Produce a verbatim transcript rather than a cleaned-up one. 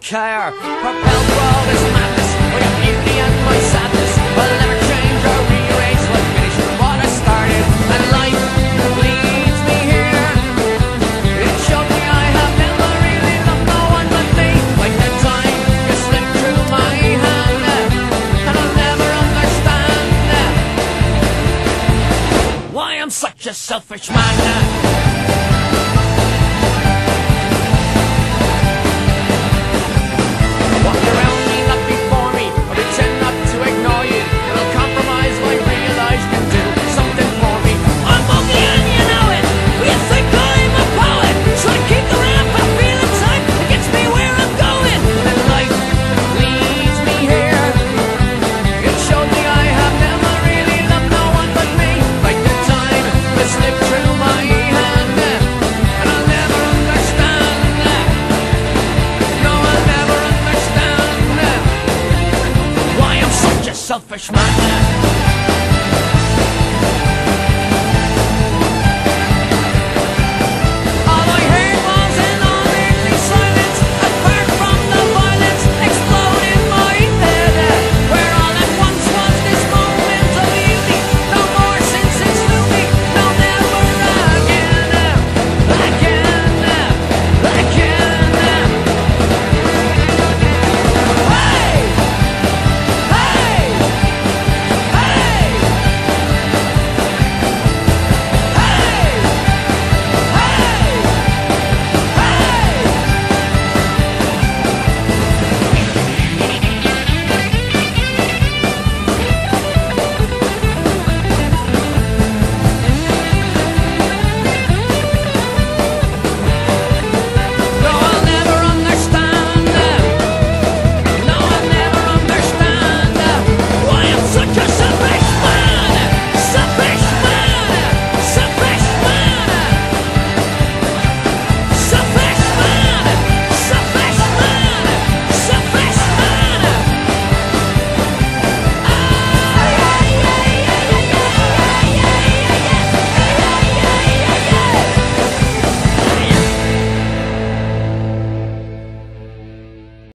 Propelled world is madness. We have beauty and my sadness. I'll never change or rearrange. I'll finish what I started. And life leads me here. It showed me I have never really loved no one but me. Like the time you slipped through my hand, and I'll never understand why I'm such a selfish man. Selfish man.